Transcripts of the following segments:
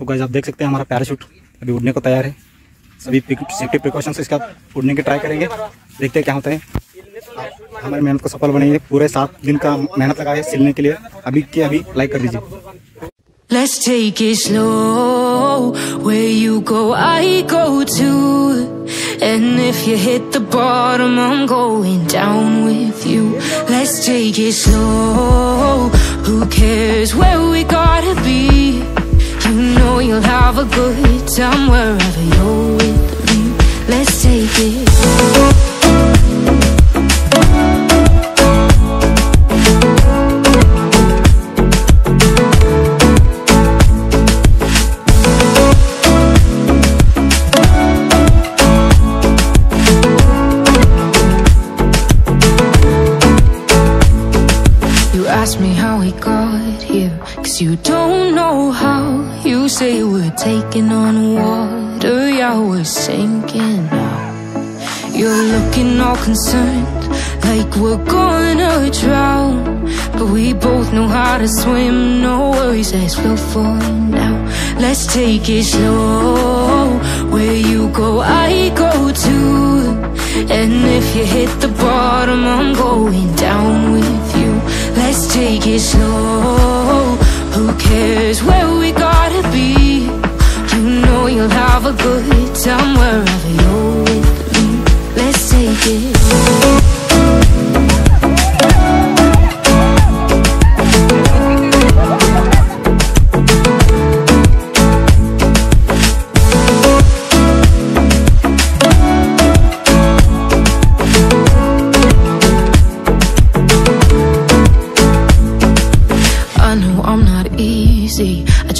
तो गाइस आप देख सकते हैं हमारा पैराशूट अभी उड़ने को तैयार है। सभी सेफ्टी प्रिकॉशन से इसका उड़ने की ट्राई करेंगे, देखते हैं क्या होता है। हमारी मेहनत को सफल बनेंगे, पूरे 7 दिन का मेहनत लगा है सिलने के लिए। अभी के अभी लाइक कर दीजिए। Let's take it slow, where you go I go too, and if you hit the bottom I'm going down with you. Let's take it slow, who cares where we gotta be, you know you'll have a good time wherever you're with me. Let's take it slow. You don't know how, you say we're taking on water, yeah we're sinking now. You're looking all concerned, like we're gonna drown, but we both know how to swim, no worries as we'll fall now. Let's take it slow, where you go I go too, and if you hit the bottom I'm going down with you. Let's take it slow, who cares where we gotta be, you know you'll have a good time wherever you're with me. Let's take it slow.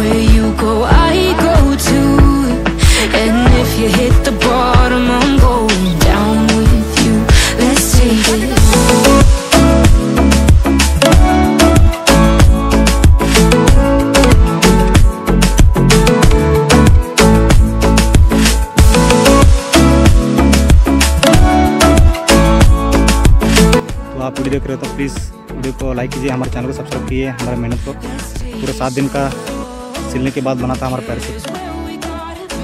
where you go, I go too. And if you hit the bottom, I'm going down with you. Let's take it slow. Video करें तो please video को like कीजिए, हमारे channel को subscribe कीजिए। हमारे मेहनत को पूरे 7 दिन का सिलने के बाद बना था हमारा पैराशूट,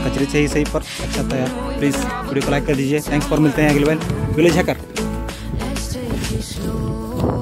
कचरे से ही सही पर अच्छा था यार। प्लीज़ वीडियो को लाइक कर दीजिए। थैंक्स फॉर, मिलते हैं अगले बार विलेज हैकर।